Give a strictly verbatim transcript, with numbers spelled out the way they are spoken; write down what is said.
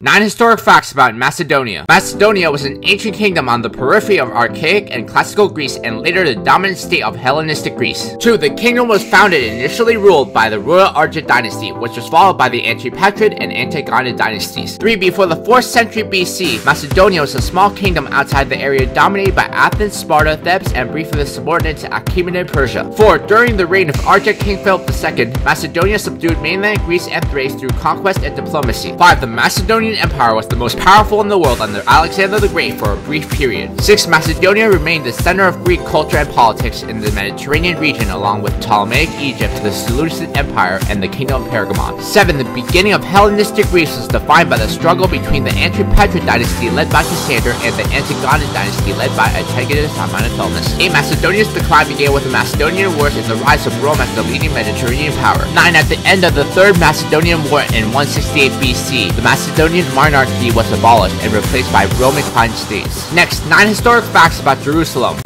nine historic facts about Macedonia. Macedonia was an ancient kingdom on the periphery of archaic and classical Greece and later the dominant state of Hellenistic Greece. two. The kingdom was founded and initially ruled by the royal Argead dynasty, which was followed by the Antipatrid and Antigonid dynasties. three. Before the fourth century B C, Macedonia was a small kingdom outside the area dominated by Athens, Sparta, Thebes, and briefly the subordinate Achaemenid Persia. four. During the reign of Argead King Philip the second, Macedonia subdued mainland Greece and Thrace through conquest and diplomacy. five. The Macedonian Empire was the most powerful in the world under Alexander the Great for a brief period. six. Macedonia remained the center of Greek culture and politics in the Mediterranean region along with Ptolemaic Egypt, the Seleucid Empire, and the Kingdom of Pergamon. seven. The beginning of Hellenistic Greece was defined by the struggle between the Antipatrid dynasty led by Cassander and the Antigonid dynasty led by Antigonus I Monophthalmus. eight. Macedonia's decline began with the Macedonian Wars and the rise of Rome as the leading Mediterranean power. nine. At the end of the Third Macedonian War in one sixty-eight B C, the Macedonian monarchy was abolished and replaced by Roman client states. Next, nine historic facts about Jerusalem.